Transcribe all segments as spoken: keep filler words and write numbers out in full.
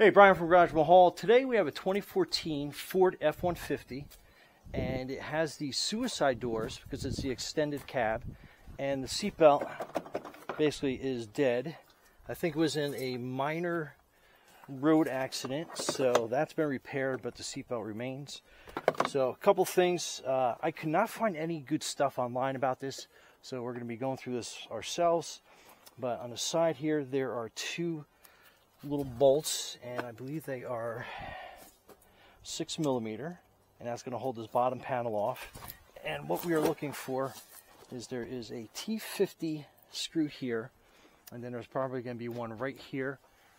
Hey, Brian from GarageMahal. Today we have a twenty fourteen Ford F one fifty, and it has the suicide doors because it's the extended cab, and the seatbelt basically is dead. I think it was in a minor road accident, so that's been repaired, but the seatbelt remains. So a couple things. Uh, I could not find any good stuff online about this, so we're going to be going through this ourselves. But on the side here, there are two little bolts, and I believe they are six millimeter, and that's going to hold this bottom panel off. And what we are looking for is there is a T fifty screw here, and then there's probably going to be one right here,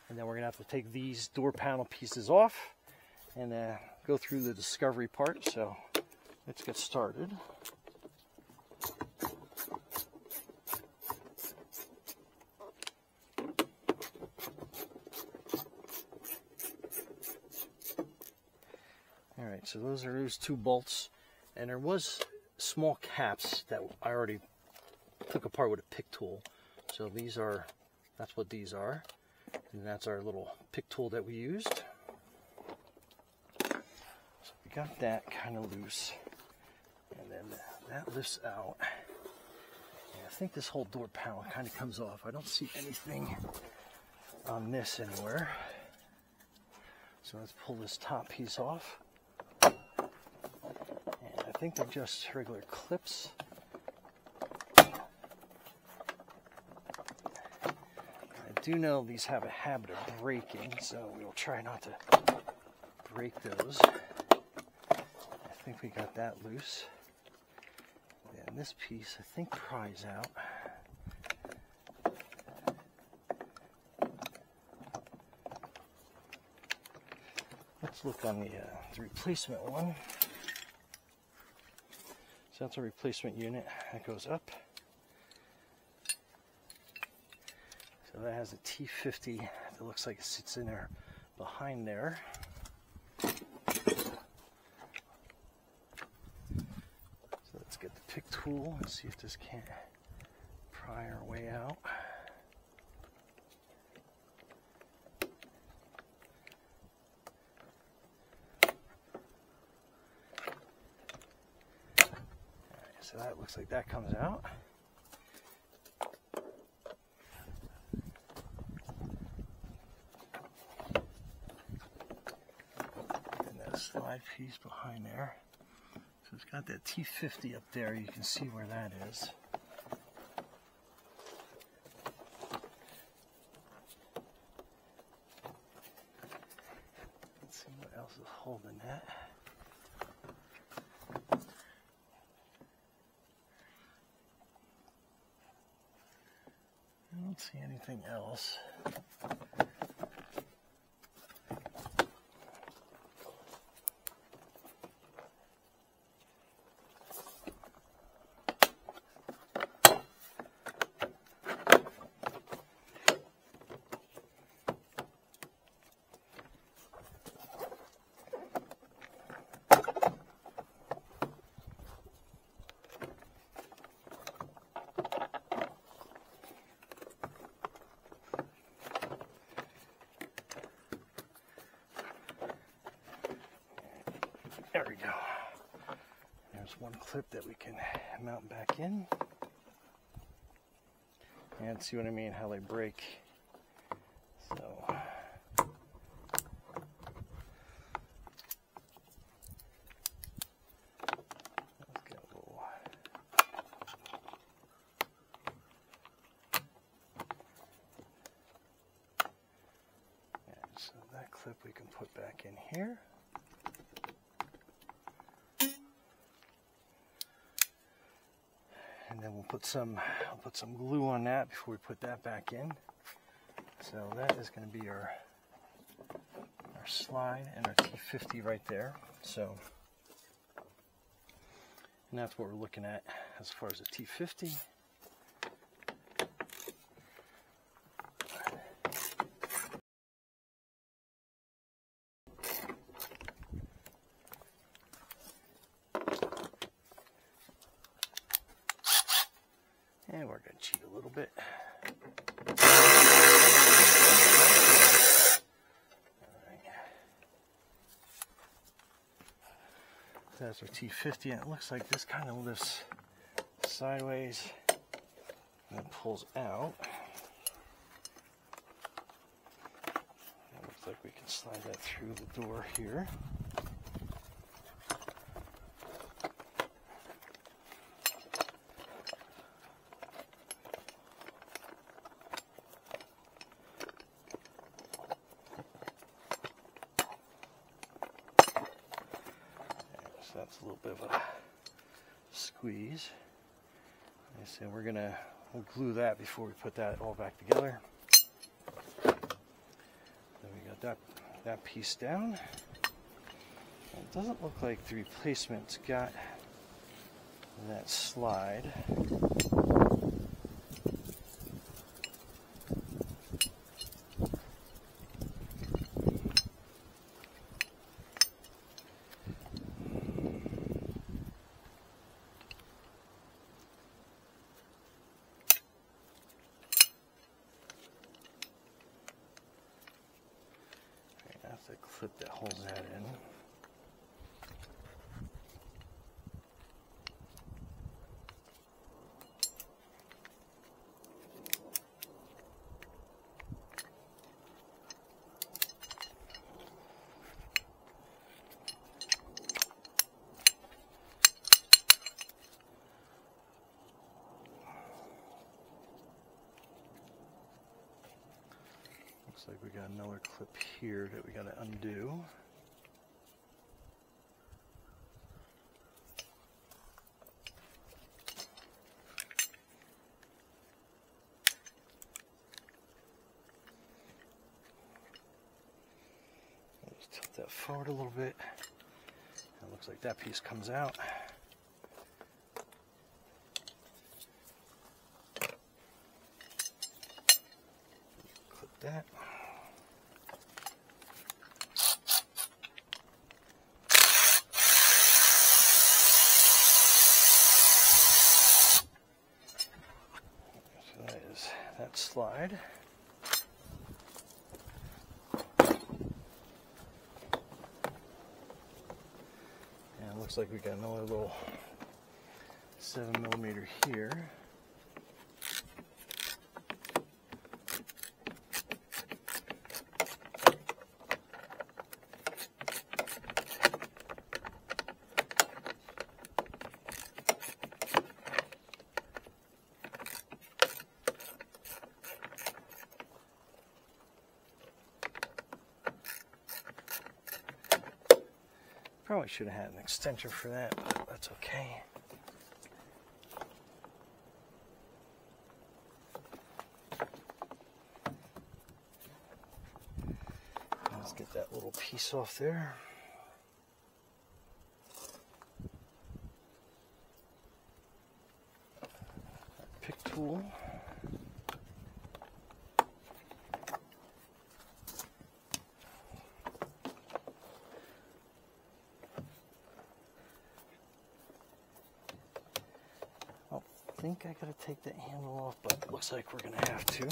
and then we're going to have to take these door panel pieces off and uh, go through the discovery part. So let's get started. Alright, so those are those two bolts, and there was small caps that I already took apart with a pick tool. So these are, that's what these are, and that's our little pick tool that we used. So we got that kind of loose, and then that lifts out. And I think this whole door panel kind of comes off. I don't see anything on this anywhere. So let's pull this top piece off. I think they're just regular clips. I do know these have a habit of breaking, so we'll try not to break those. I think we got that loose. And this piece, I think, pries out. Let's look on the, uh, the replacement one. That's a replacement unit that goes up. So that has a T fifty that looks like it sits in there behind there. So let's get the pick tool and see if this can't pry our way out. So that looks like that comes out. And that slide piece behind there. So it's got that T fifty up there. You can see where that is. Let's see what else is holding that. I don't see anything else. There we go. There's one clip that we can mount back in. And see what I mean, how they break. So let's get a little and so that clip we can put back in here. And then we'll put some, I'll put some glue on that before we put that back in. So that is going to be our, our slide and our T fifty right there. So, and that's what we're looking at as far as the T fifty. And we're going to cheat a little bit. All that's their T fifty, and it looks like this kind of lifts sideways and then pulls out. It looks like we can slide that through the door here. That's a little bit of a squeeze. Like I said, we're gonna we'll glue that before we put that all back together. Then we got that that piece down. And it doesn't look like the replacement's got that slide. The clip that holds that in. Looks like we got another clip here that we got to undo. Let's tilt that forward a little bit. It looks like that piece comes out. Clip that. That slide. And it looks like we got another little seven millimeter here. Probably should have had an extension for that, but that's okay. Let's get that little piece off there. Pick tool. I think I gotta take that handle off, but it looks like we're gonna have to.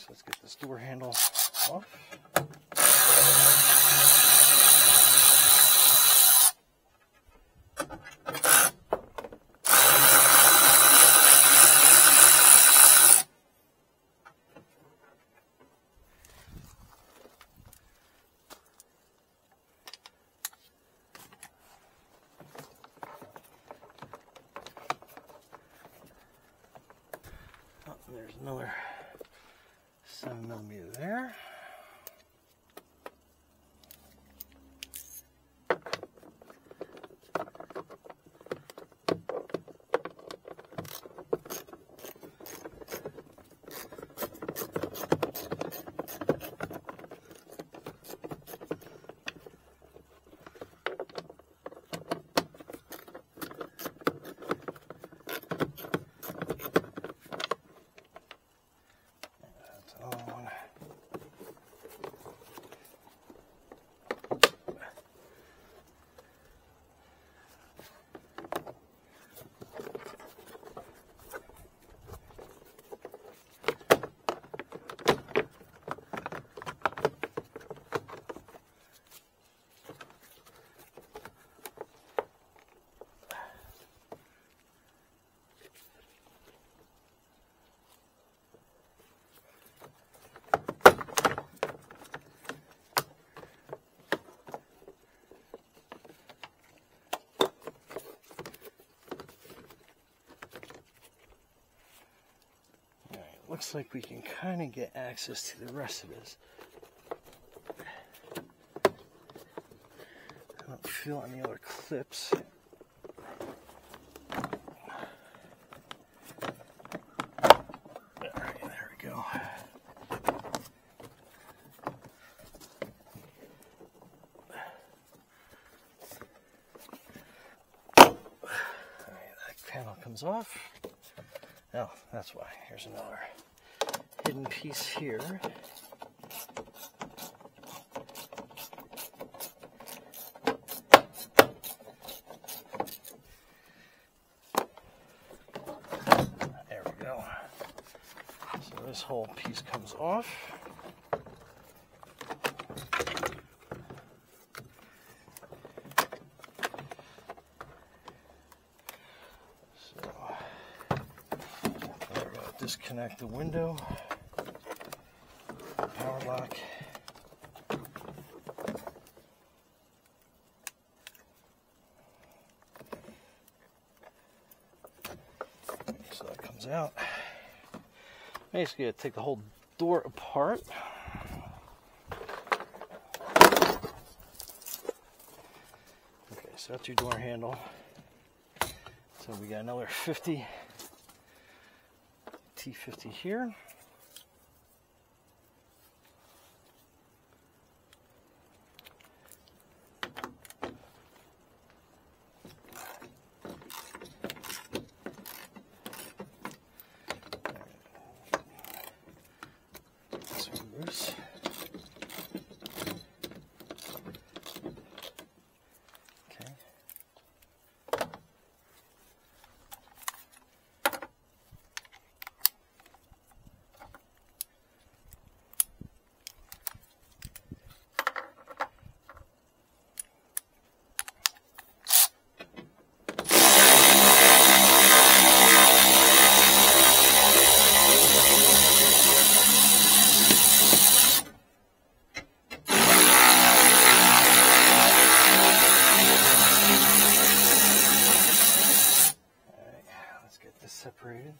So let's get this door handle off. Oh, there's another seven millimeter there. looks like we can kind of get access to the rest of this. I don't feel any other clips. Off. Oh, that's why. Here's another hidden piece here. There we go. So this whole piece comes off. Disconnect the window, power lock, so that comes out. Basically, I take the whole door apart. Okay, so that's your door handle. So we got another fifty. T fifty here. This one loose. Okay. Separated.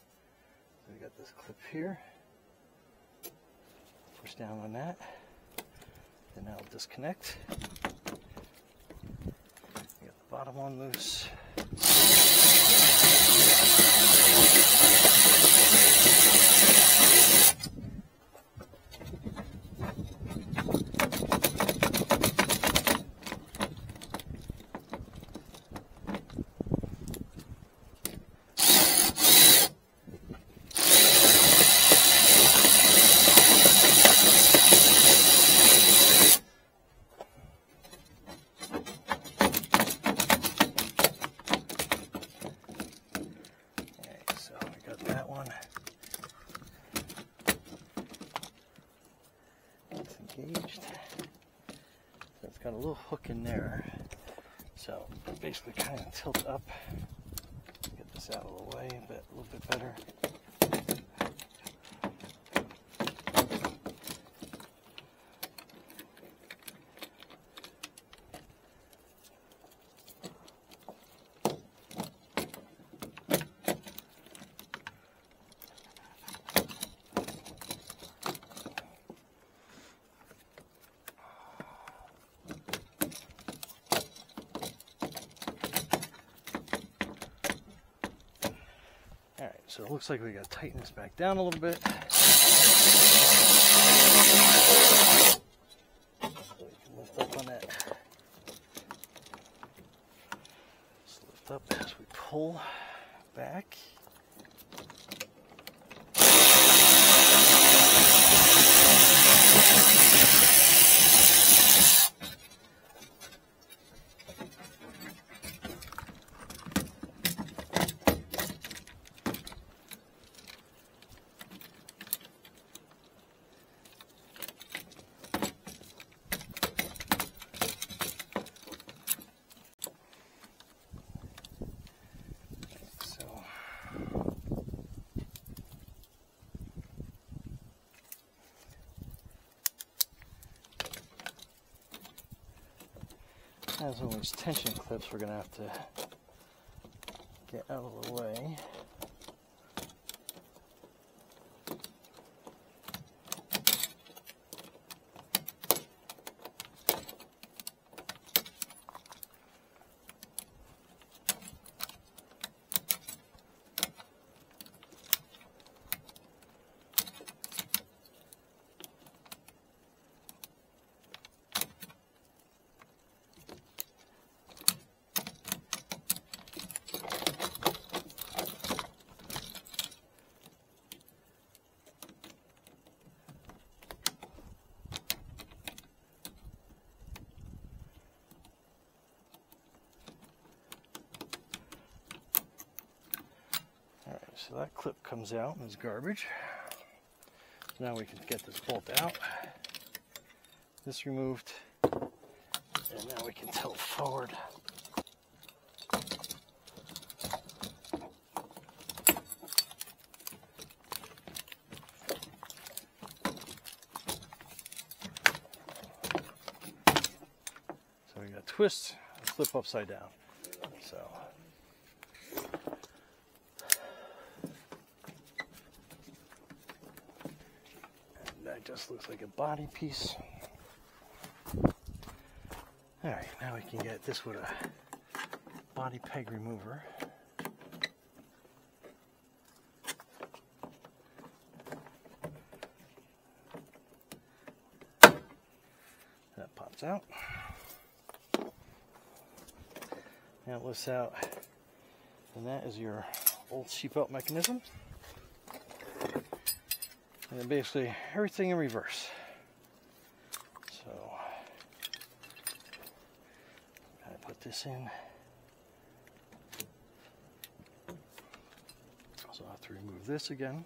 So we got this clip here. Push down on that. Then that'll disconnect. We got the bottom one loose. Got a little hook in there, so basically kind of tilt up, get this out of the way a, bit, a little bit better. So it looks like we gotta tighten this back down a little bit. So we can lift up on that. Just lift up as we pull back. As all these tension clips, we're going to have to get out of the way. So that clip comes out and is garbage. So now we can get this bolt out, this removed, and now we can tilt forward. So we got twist and flip upside down. So. Just looks like a body piece. All right, now we can get this with a body peg remover. That pops out. Now it lifts out, and that is your old seat belt mechanism. And basically everything in reverse. So I put this in. So I'll have to remove this again.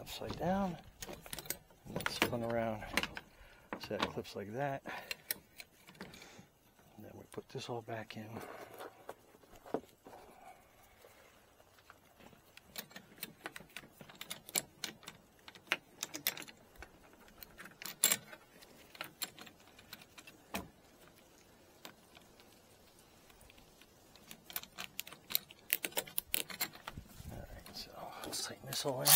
Upside down, and it's spun around so that clips like that, and then we put this all back in. All right, so let's tighten this all in.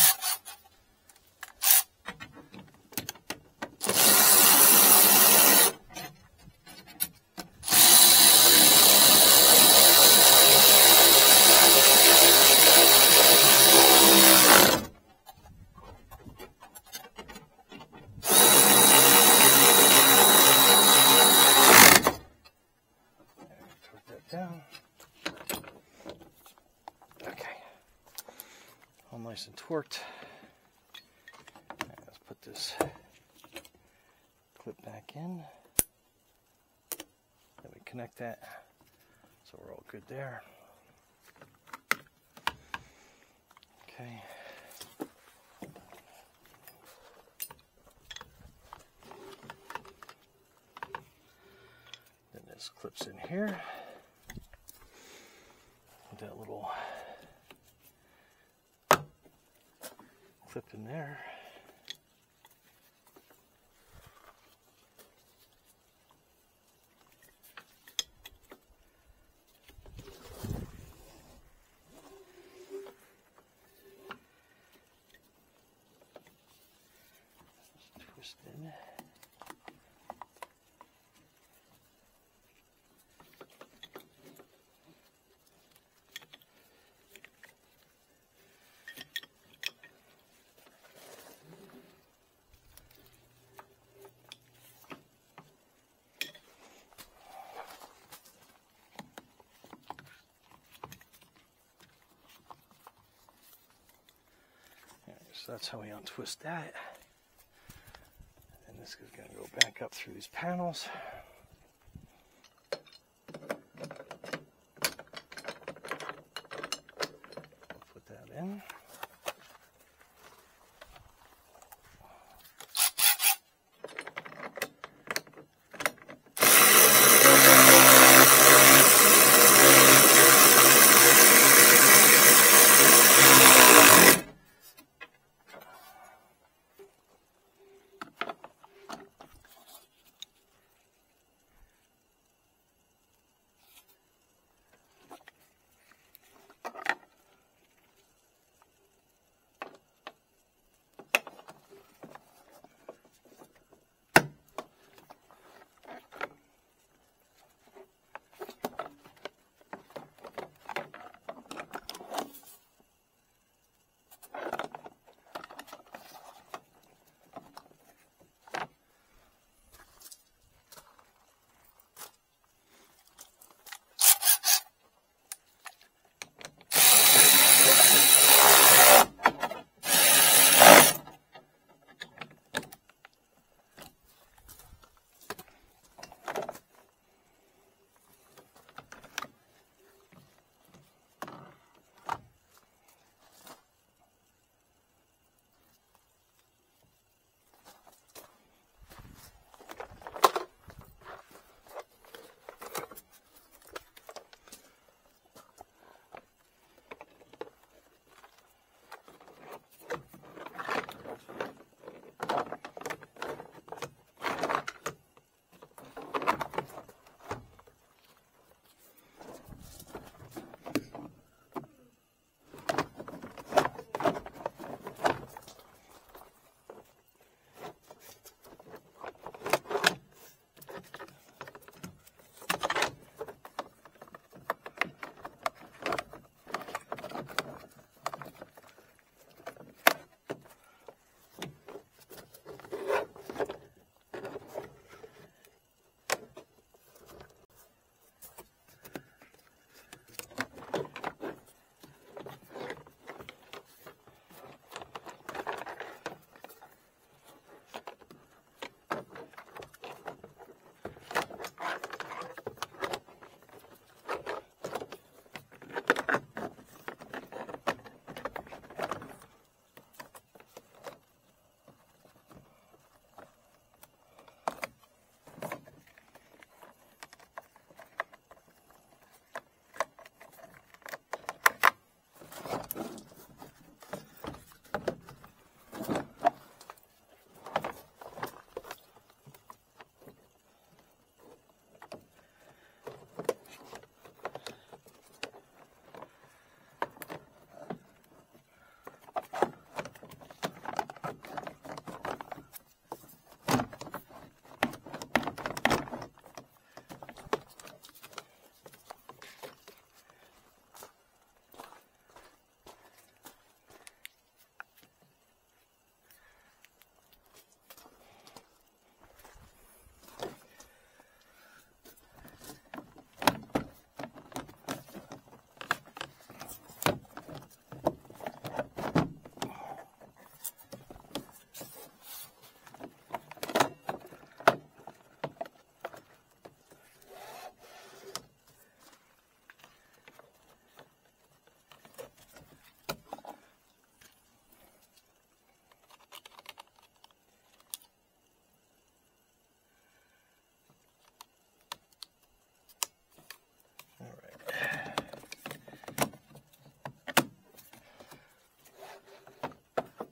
Nice and torqued. Right, let's put this clip back in. Then we connect that, so we're all good there. Okay. Then this clips in here with that little clip in there. Just twist in. So that's how we untwist that. And this is going to go back up through these panels. Put that in.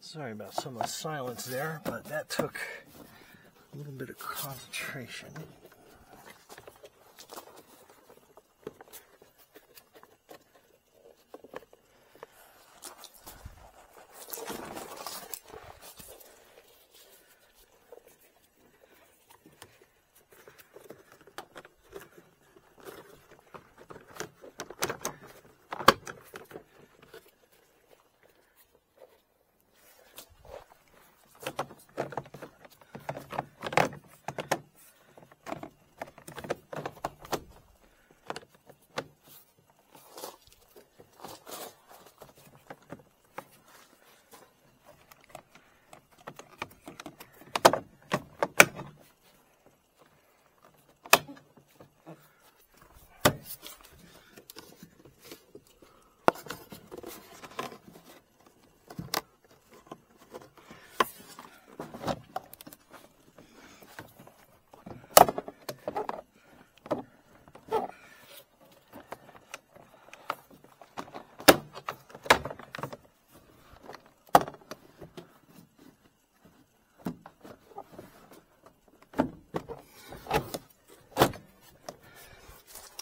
Sorry about some of the silence there, but that took a little bit of concentration.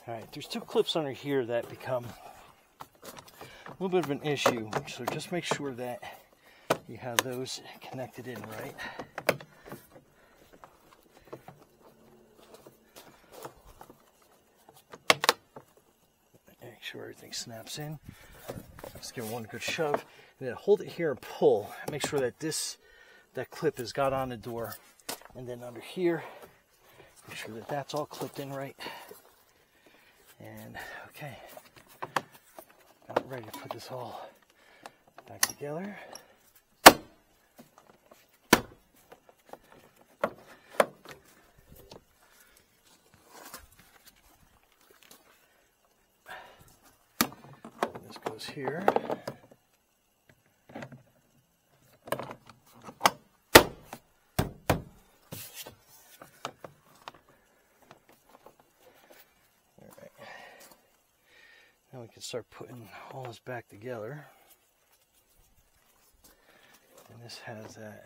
Alright, there's two clips under here that become a little bit of an issue, so just make sure that you have those connected in right. Make sure everything snaps in. Just give it one good shove, and then hold it here and pull. Make sure that this that clip has got on the door, and then under here, make sure that that's all clipped in right. And okay, now I'm ready to put this all back together. This goes here. We can start putting all this back together, and this has that,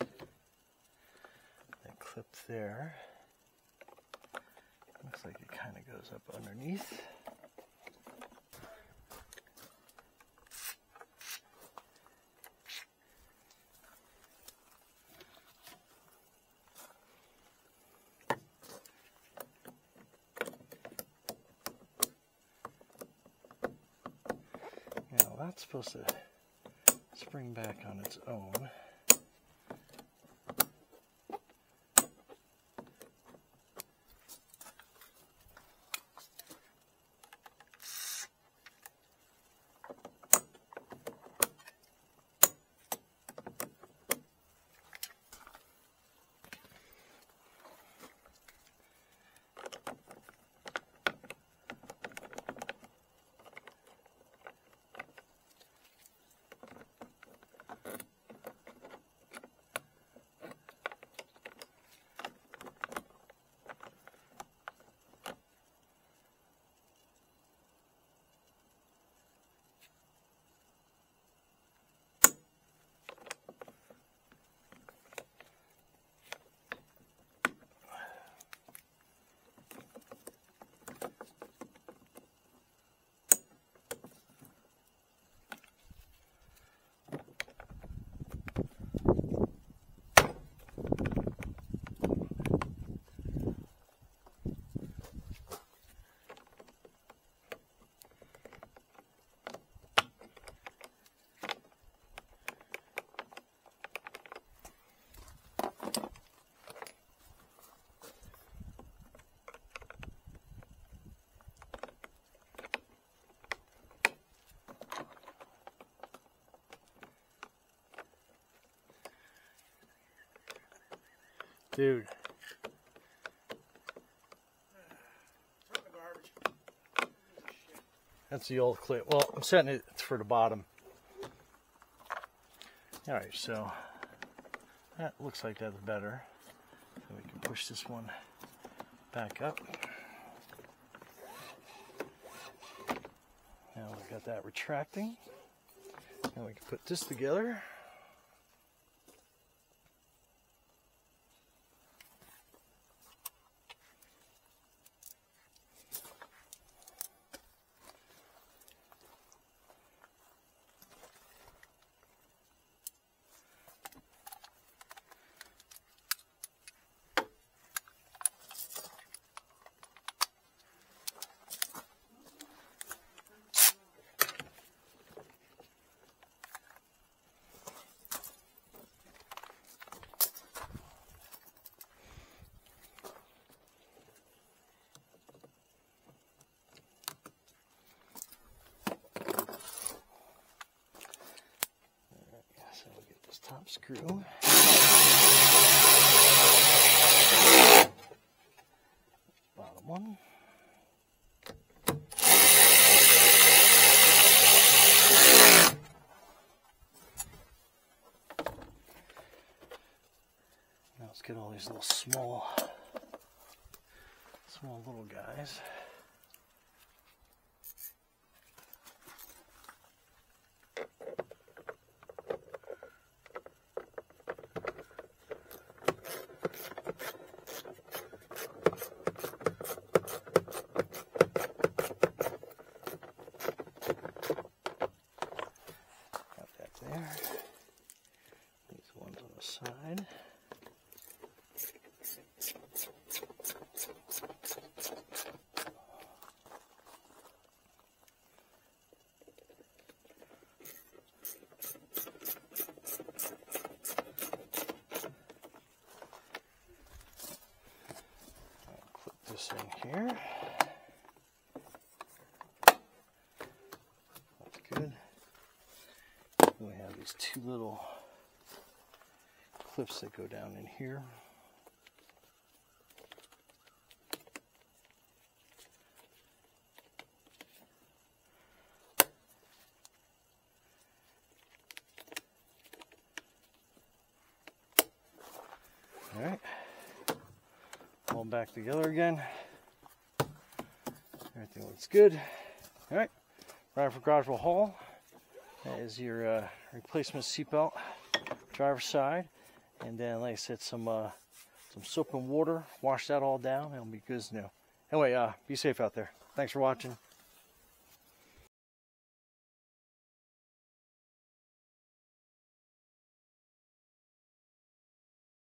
that clip there. Looks like it kind of goes up underneath. That's supposed to spring back on its own. Dude. That's the old clip. Well, I'm setting it for the bottom. Alright, so that looks like that's better. So we can push this one back up. Now we've got that retracting. Now we can put this together. So we'll get this top screw. Bottom one. Now let's get all these little small, small little guys. In here. That's good. And we have these two little clips that go down in here. All right. All back together again. Everything looks good. All right, right for GarageMahal haul. That is your uh, replacement seatbelt, driver's side, and then like I said, some uh, some soap and water. Wash that all down, and it'll be good as new. Anyway, uh, be safe out there. Thanks for watching.